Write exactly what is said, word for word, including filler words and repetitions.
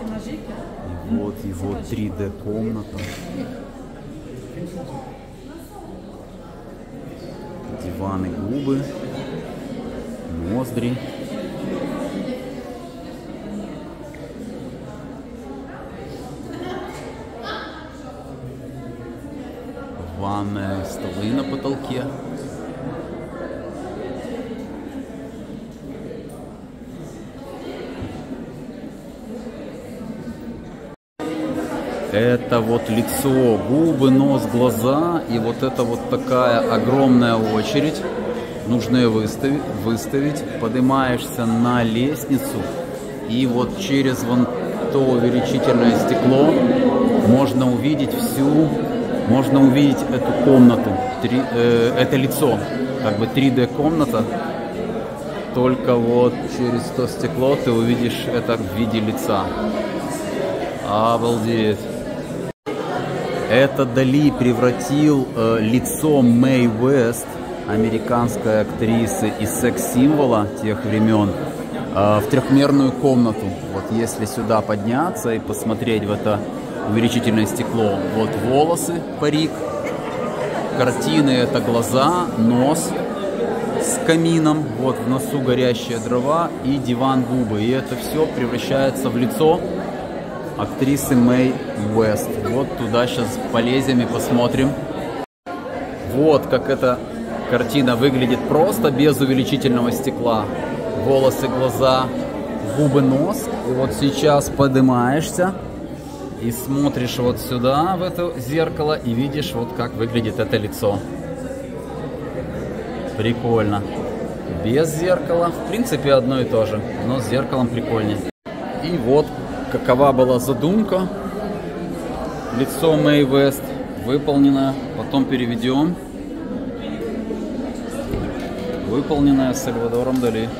И вот его три дэ комната. Диваны, губы, ноздри. Ванная, столы на потолке. Это вот лицо, губы, нос, глаза. И вот это вот такая огромная очередь. Нужно ее выставить. выставить. Поднимаешься на лестницу. И вот через вон то увеличительное стекло можно увидеть всю, можно увидеть эту комнату. Три, э, это лицо. Как бы три дэ комната. Только вот через то стекло ты увидишь это в виде лица. Обалдеть. Это Дали превратил э, лицо Мэй Уэст, американской актрисы из секс-символа тех времен, э, в трехмерную комнату. Вот если сюда подняться и посмотреть в это увеличительное стекло, вот волосы, парик, картины — это глаза, нос с камином, вот в носу горящие дрова и диван, губы. И это все превращается в лицо актрисы Мэй Уэст. Вот туда сейчас полезем и посмотрим. Вот как эта картина выглядит просто без увеличительного стекла. Волосы, глаза, губы, нос. И вот сейчас поднимаешься и смотришь вот сюда, в это зеркало, и видишь вот как выглядит это лицо. Прикольно. Без зеркала, в принципе, одно и то же, но с зеркалом прикольнее. И вот какова была задумка. Лицо Мэй Уэст выполнено, потом переведем. Выполненное Сальвадором Дали.